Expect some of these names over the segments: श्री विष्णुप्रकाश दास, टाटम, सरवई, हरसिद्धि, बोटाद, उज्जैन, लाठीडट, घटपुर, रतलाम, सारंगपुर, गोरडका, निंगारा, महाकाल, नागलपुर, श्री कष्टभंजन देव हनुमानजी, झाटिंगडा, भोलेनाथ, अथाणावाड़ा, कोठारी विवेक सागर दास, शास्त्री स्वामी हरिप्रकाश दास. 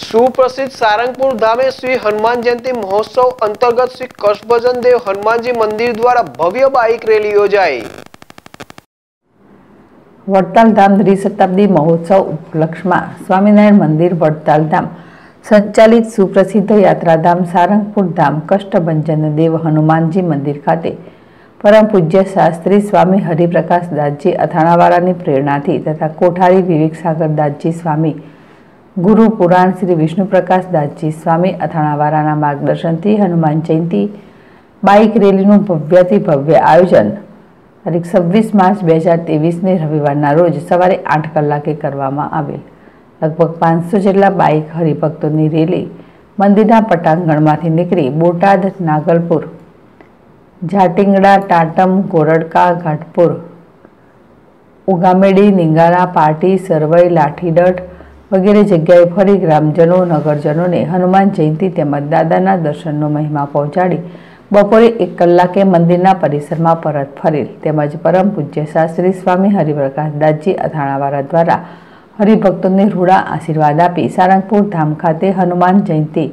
सुप्रसिद्ध सारंगपुर धामे श्री हनुमान जयंती महोत्सव अंतर्गत श्री कष्टभंजन देव हनुमानजी मंदिर द्वारा भव्य बाइक रैली योजाई। वडताल धाम त्रिशताब्दी महोत्सव उपलक्ष्य में स्वामीनारायण मंदिर वडताल धाम संचालित सुप्रसिद्ध यात्राधाम सारंगपुर धाम कष्टभंजन देव हनुमानजी मंदिर खाते परम पूज्य शास्त्री स्वामी हरिप्रकाश दास जी अथाणावाड़ा प्रेरणा तथा कोठारी विवेक सागर दास जी स्वामी गुरु पुराण श्री विष्णुप्रकाश दास जी स्वामी अथाणावाड़ा मार्गदर्शन थी हनुमान जयंती बाइक रैली भव्यातिभव्य आयोजन तारीख 26 मार्च 2023 ने रविवार रोज सवारे 8 कलाके करवामां आवेल। लगभग 500 जेटला बाइक हरिभक्तोनी रेली मंदिरना पटांगणमांथी नीकळी बोटाद, नागलपुर, झाटिंगडा, टाटम, गोरडका, घटपुर, उगामेडी, निंगारा, पार्टी, सरवई, लाठीडट वगैरे जग्याए फरी ग्रामजनों नगरजनोंने हनुमान जयंती तेमज दादाना दर्शननो महिमा पहोंचाडी बपोरे 1 कलाके मंदिरना परिसर में परत फरेल तेमज परम पूज्य शास्त्री स्वामी हरिप्रकाश दास जी अथाणावाड़ा द्वारा हरिभक्तोंने रूड़ा आशीर्वाद आपी सारंगपुर धाम खाते हनुमान जयंती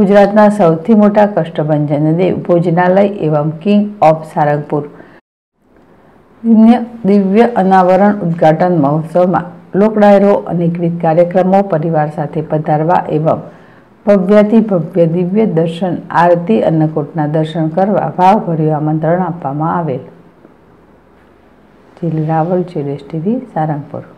गुजरातना सौथी मोटा कष्टभंजन देव भोजनालय एवं किंग ऑफ सारंगपुर दिव्य अनावरण उद्घाटन महोत्सव में लोक डायरो अनेकविध कार्यक्रमों परिवार साथे पधारवा एवं भव्याति भव्य दिव्य दर्शन आरती अन्नकूटना दर्शन करवा भावभर्यु आमंत्रण आपवामां आवेल। रावल, चेलेश टीवी, सारंगपुर।